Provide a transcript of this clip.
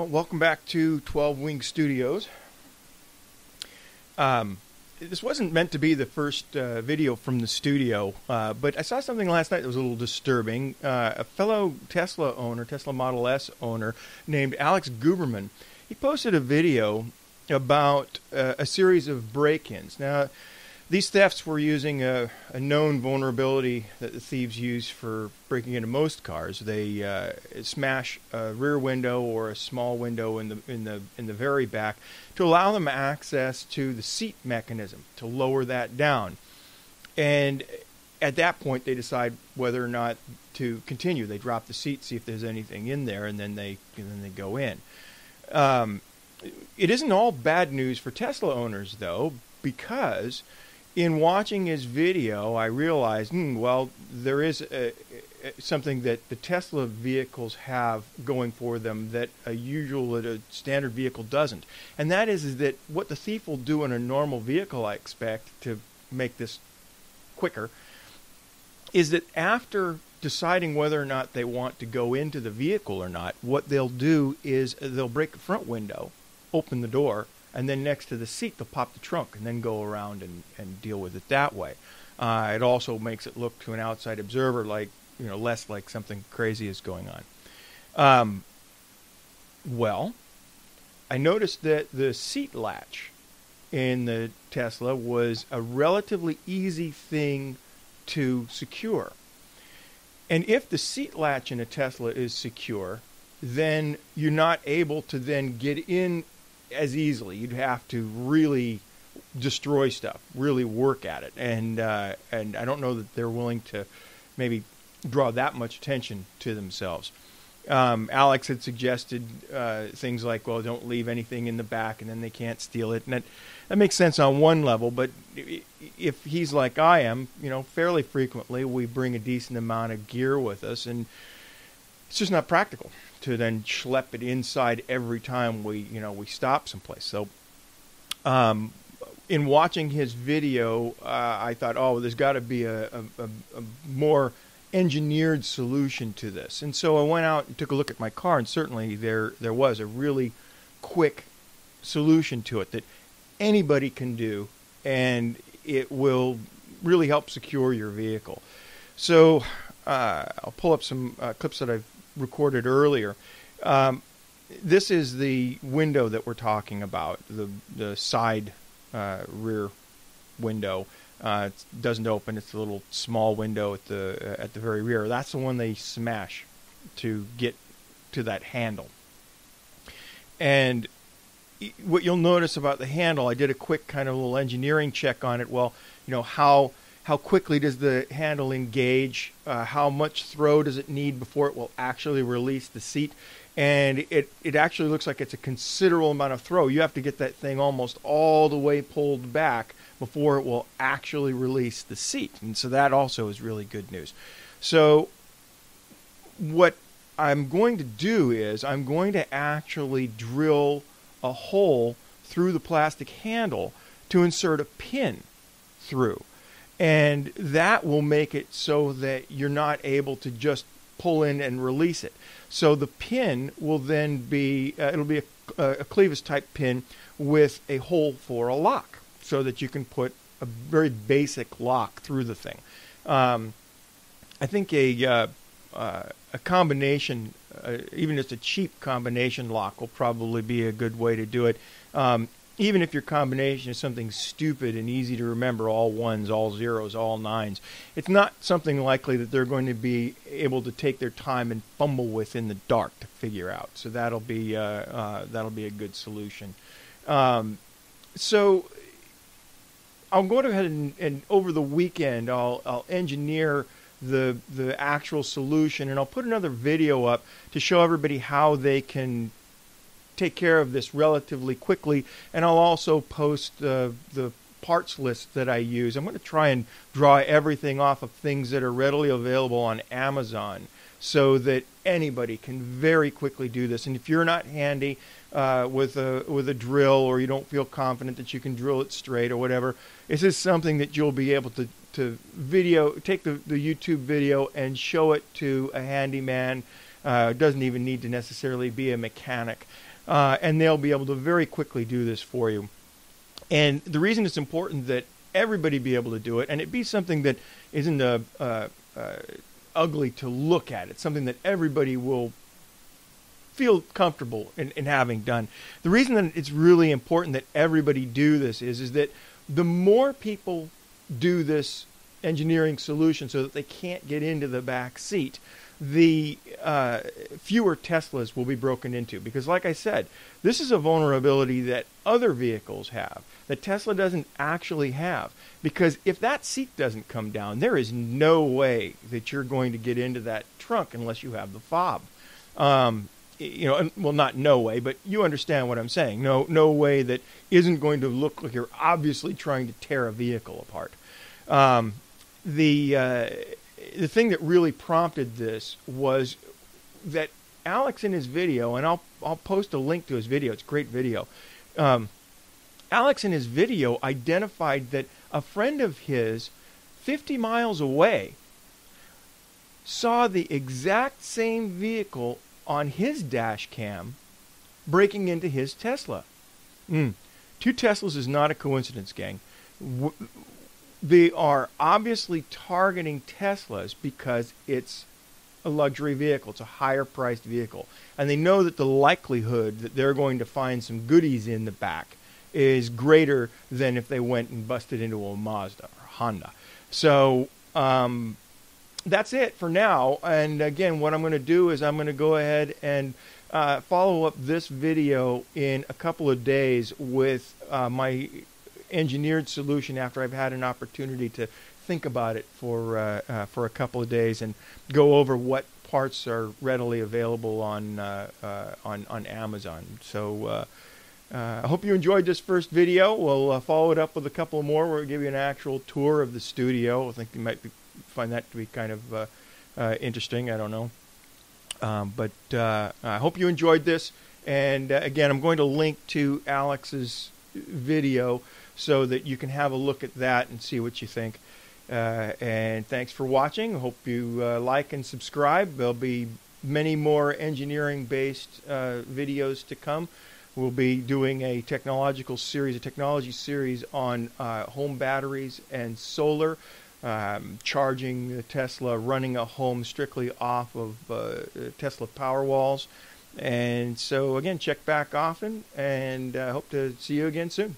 Well, welcome back to 12 Wing Studios. This wasn't meant to be the first video from the studio, but I saw something last night that was a little disturbing. A fellow Tesla owner, Tesla Model S owner, named Alex Guberman, he posted a video about a series of break-ins. Now, these thefts were using a known vulnerability that the thieves use for breaking into most cars. They smash a rear window or a small window in the very back to allow them access to the seat mechanism to lower that down. And at that point, they decide whether or not to continue. They drop the seat, see if there's anything in there, and then they go in. It isn't all bad news for Tesla owners, though, because in watching his video, I realized, well, there is something that the Tesla vehicles have going for them that a standard vehicle doesn't. And that is that what the thief will do in a normal vehicle, I expect, to make this quicker, is that after deciding whether or not they want to go into the vehicle or not, what they'll do is they'll break the front window, open the door, and then next to the seat, they'll pop the trunk and then go around and deal with it that way. It also makes it look to an outside observer like, less like something crazy is going on. Well, I noticed that the seat latch in the Tesla was a relatively easy thing to secure. And if the seat latch in a Tesla is secure, then you're not able to then get in as easily. You'd have to really destroy stuff, really work at it. And I don't know that they're willing to maybe draw that much attention to themselves. Alex had suggested things like, well, don't leave anything in the back and then they can't steal it. And that makes sense on one level, but if he's like I am, fairly frequently we bring a decent amount of gear with us, and it's just not practical to then schlep it inside every time we stop someplace. So in watching his video, I thought, there's got to be a more engineered solution to this. And so I went out and took a look at my car, and certainly there was a really quick solution to it that anybody can do, and it will really help secure your vehicle. So I'll pull up some clips that I've recorded earlier. This is the window that we're talking about, the side rear window. It doesn't open. It's a little small window at the very rear. That's the one they smash to get to that handle. And what you'll notice about the handle, I did a quick kind of little engineering check on it. Well, how quickly does the handle engage? How much throw does it need before it will actually release the seat? And it actually looks like it's a considerable amount of throw. You have to get that thing almost all the way pulled back before it will actually release the seat. And so that also is really good news. So what I'm going to do is I'm going to actually drill a hole through the plastic handle to insert a pin through. And that will make it so that you're not able to just pull in and release it. So the pin will then be, it'll be a clevis type pin with a hole for a lock, so that you can put a very basic lock through the thing. I think a combination, even just a cheap combination lock will probably be a good way to do it. Even if your combination is something stupid and easy to remember, all ones, all zeros, all nines, it's not something likely that they're going to be able to take their time and fumble with in the dark to figure out. So that'll be a good solution. So I'll go ahead and over the weekend I'll engineer the actual solution, and I'll put another video up to show everybody how they can take care of this relatively quickly, and I'll also post the parts list that I use. I'm going to try and draw everything off of things that are readily available on Amazon so that anybody can very quickly do this. And if you're not handy with a drill, or you don't feel confident that you can drill it straight or whatever, this is something that you'll be able to video, take the YouTube video and show it to a handyman. Doesn't even need to necessarily be a mechanic. and they'll be able to very quickly do this for you. And the reason it's important that everybody be able to do it, and it be something that isn't ugly to look at, it's something that everybody will feel comfortable in having done. The reason that it's really important that everybody do this is that the more people do this engineering solution so that they can't get into the back seat, the fewer Teslas will be broken into. Because like I said, this is a vulnerability that other vehicles have, that Tesla doesn't actually have. Because if that seat doesn't come down, there is no way that you're going to get into that trunk unless you have the fob. You know, well, not no way, but you understand what I'm saying. No way that isn't going to look like you're obviously trying to tear a vehicle apart. The thing that really prompted this was that Alex in his video, and I'll post a link to his video. It's a great video. Alex in his video identified that a friend of his 50 miles away saw the exact same vehicle on his dash cam breaking into his Tesla. Two Teslas is not a coincidence, gang. They are obviously targeting Teslas because it's a luxury vehicle. It's a higher-priced vehicle. And they know that the likelihood that they're going to find some goodies in the back is greater than if they went and busted into a Mazda or Honda. So that's it for now. And, again, what I'm going to do is I'm going to go ahead and follow up this video in a couple of days with my engineered solution after I've had an opportunity to think about it for a couple of days and go over what parts are readily available on Amazon. So I hope you enjoyed this first video. We'll follow it up with a couple more where we'll give you an actual tour of the studio. I think you might find that to be kind of interesting. I don't know. But I hope you enjoyed this. And, again, I'm going to link to Alex's video so that you can have a look at that and see what you think. And thanks for watching. Hope you like and subscribe. There'll be many more engineering-based videos to come. We'll be doing a technology series on home batteries and solar, charging the Tesla, running a home strictly off of Tesla Powerwalls. And so, again, check back often, and I hope to see you again soon.